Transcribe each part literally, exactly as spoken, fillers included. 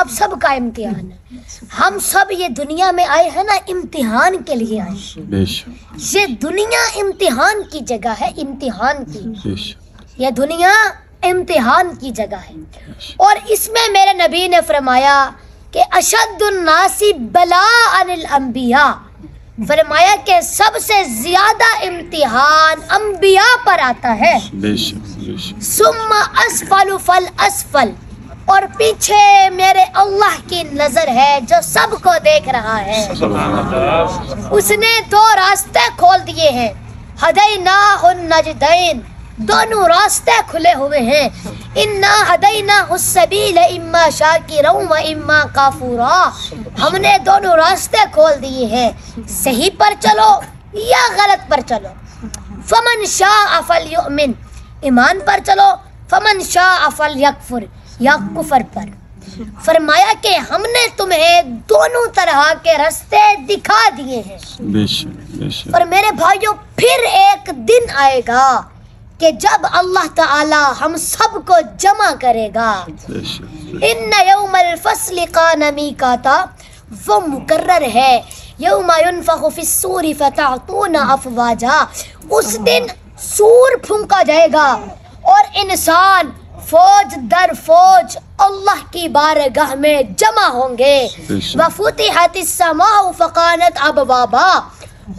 आप सबका इम्तिहान है। हम सब ये दुनिया में आए हैं ना इम्तिहान के लिए आए हैं। ये दुनिया इम्तिहान की जगह है, इम्तिहान की, यह दुनिया इम्तिहान की जगह है। और इसमें मेरे नबी ने फरमाया कि अशद्दुन्नासी बला अनिल अंबिया, फरमाया कि सबसे ज्यादा इम्तिहान अंबिया पर आता है। सुम्मा असफल फल असफल, और पीछे मेरे अल्लाह की नजर है जो सबको देख रहा है। उसने दो रास्ते खोल दिए हैं, हदैनाहुन नजदैन, दोनों रास्ते खुले हुए हैं। इन्ना हदैनाहुस सबील इम्मा शाकिरौ व इम्मा काफूरा, हमने दोनों रास्ते खोल दिए हैं, सही पर चलो या गलत पर चलो। फमन शाह फलयुमिन, ईमान पर चलो, फमन शाह फलयकफुर या कुफर पर। फरमाया कि हमने तुम्हें दोनों तरह के रास्ते दिखा दिए हैं। और मेरे भाइयों, फिर एक दिन आएगा कि जब अल्लाह ताला हम सबको जमा करेगा। इन्ना यौमल फसल कान मीकाता, वो मुकर्रर है। यौमा युनफखु फिस्सूर फतातून अफवाजा, उस दिन सूर फूंका जाएगा और इंसान फौज दर फौज अल्लाह की बारगाह में जमा होंगे। वफुतिहतिस समाउ फकानत अबवाबा,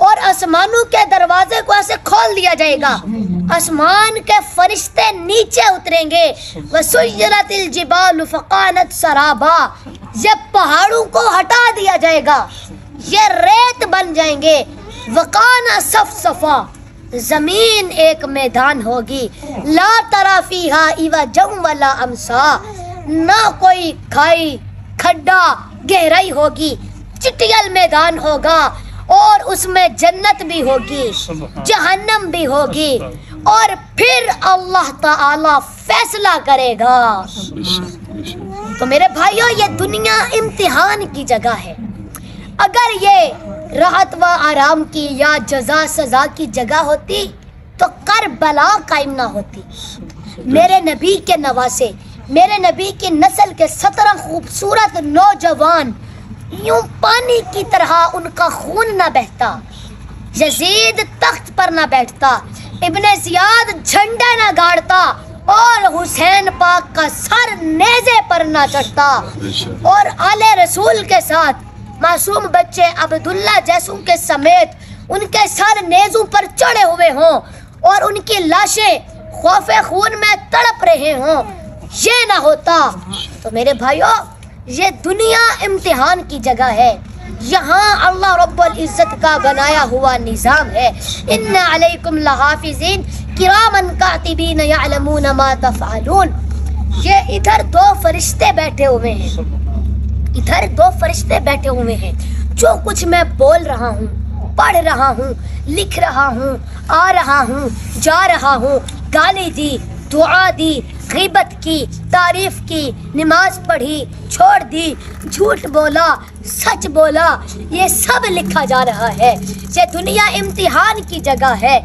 और आसमानों के दरवाजे को ऐसे खोल दिया जाएगा, आसमान के फरिश्ते नीचे उतरेंगे। वसुय्यरतिल जिबालु फकानत सराबा, ये पहाड़ों को हटा दिया जाएगा, ये रेत बन जाएंगे। वकाना सफसफा, जमीन एक मैदान होगी। ला तराफीहा इवा जम्वला अमसा, ना कोई खाई खड्डा गहराई होगी, चिटियल मैदान होगा। और उसमें जन्नत भी होगी, जहन्नम भी होगी। और फिर अल्लाह ताला फैसला करेगा। तो मेरे भाइयों, ये दुनिया इम्तिहान की जगह है। अगर ये राहत व आराम की या जजा सजा की जगह होती तो करबला कायम ना होती। मेरे नबी के नवासे, मेरे नबी की नस्ल के सत्रह खूबसूरत नौजवान यूं पानी की तरह उनका खून ना बहता, यजीद तख्त पर ना बैठता, इब्ने ज़ियाद झंडा ना गाड़ता, और हुसैन पाक का सर नेजे पर ना चढ़ता। और आले रसूल के साथ मासूम बच्चे अब्दुल्ला जैसों के समेत उनके सर नेजों पर चढ़े हुए हों, और उनकी लाशें खौफे खून में तड़प रहे हों, ये ना होता। तो मेरे भाइयों, ये दुनिया इम्तिहान की जगह है। यहाँ अल्लाह रब्बुल इज़्ज़त का बनाया हुआ निज़ाम है। इन्ना अलैकुम लहाफिज़ीन किरामन कातिबीन यअलमून मा तफ़अलून। ये इधर दो फरिश्ते बैठे हुए हैं, इधर दो फरिश्ते बैठे हुए हैं। जो कुछ मैं बोल रहा हूँ, पढ़ रहा हूँ, लिख रहा हूँ, आ रहा हूँ, जा रहा हूँ, गाली दी, दुआ दी, ग़ीबत की, तारीफ की, नमाज पढ़ी, छोड़ दी, झूठ बोला, सच बोला, ये सब लिखा जा रहा है। ये दुनिया इम्तिहान की जगह है।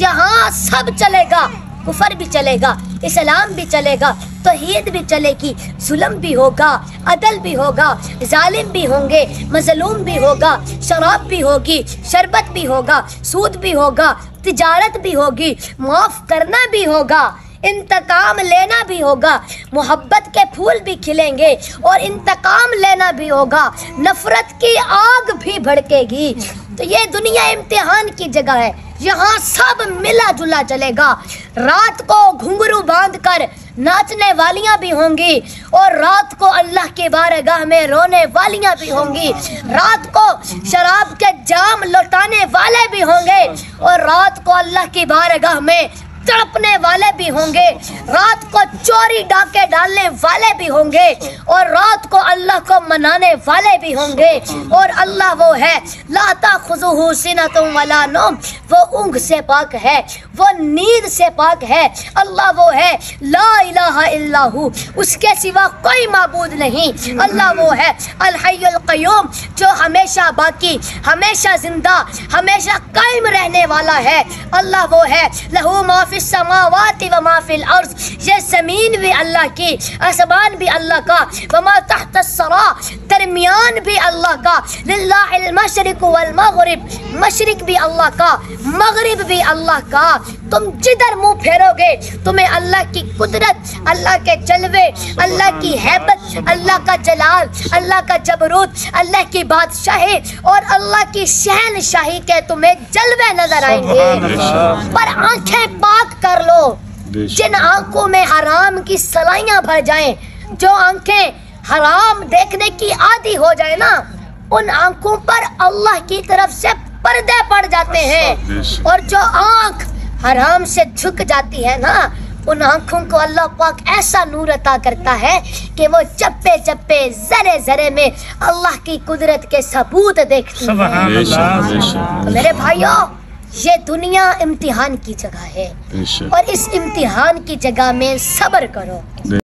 यहाँ सब चलेगा, कुफर भी चलेगा, इस्लाम भी चलेगा, तौहीद भी चलेगी, जुल्म भी होगा, अदल भी होगा, जालिम भी होंगे, मजलूम भी होगा, शराब भी होगी, शरबत भी होगा, सूद भी होगा, तिजारत भी होगी, माफ़ करना भी होगा, इंतकाम लेना भी होगा, मोहब्बत के फूल भी खिलेंगे और इंतकाम लेना भी होगा, नफ़रत की आग भी भड़केगी। तो ये दुनिया इम्तिहान की जगह है। यहाँ सब मिला जुला चलेगा। रात को घुंघरू बांधकर नाचने वालियाँ भी होंगी, और रात को अल्लाह के बारगाह में रोने वालियाँ भी होंगी, रात को शराब के जाम लौटाने वाले भी होंगे, और रात को अल्लाह की बारगाह में तड़पने वाले भी होंगे, रात को चोरी डाके डालने वाले भी होंगे, और रात को अल्लाह को मनाने वाले भी होंगे। और अल्लाह वो है, ला ताखुज़ुहु सिनतुम वला नौम, वो ऊँघ से पाक है, वो नींद से पाक है। अल्लाह वो है, ला इलाहा इल्लाहु, उसके सिवा कोई माबूद नहीं। अल्लाह वो है, अल हय्युल क़य्यूम, जो हमेशा बाकी, हमेशा जिंदा, हमेशा कायम रहने वाला है। अल्लाह वो है, लहू माफ़ी माफिस समावाति व माफिल अर्ज, ये ज़मीन भी अल्लाह की, आसमान भी अल्लाह का, वमा तहत सरा, दरमियान भी अल्लाह का, लिल्लाहिल मशरिक वल मगरिब, मशरिक भी अल्लाह का, मगरिब भी अल्लाह का। तुम जिधर मुँह फेरोगे तुम्हें अल्लाह की कुदरत, अल्लाह के जलवे, अल्लाह की हैबत, अल्लाह का जलाल, अल्लाह का जबरूत, अल्लाह की बादशाही और अल्लाह की शहनशाही के तुम्हें जलवे नजर आएंगे। पर आंखें पाक कर लो, जिन आंखों में हराम की सलाइयां भर जाएं, जो आंखें हराम देखने की आदी हो जाए ना, उन आंखों पर अल्लाह की तरफ से पर्दे पड़ जाते हैं। और जो आंख हराम से झुक जाती है ना, उन आँखों को अल्लाह पाक ऐसा नूर अता करता है कि वो चप्पे चप्पे जरे जरे में अल्लाह की कुदरत के सबूत देखती है। तो मेरे भाइयों, ये दुनिया इम्तिहान की जगह है और इस इम्तिहान की जगह में सब्र करो।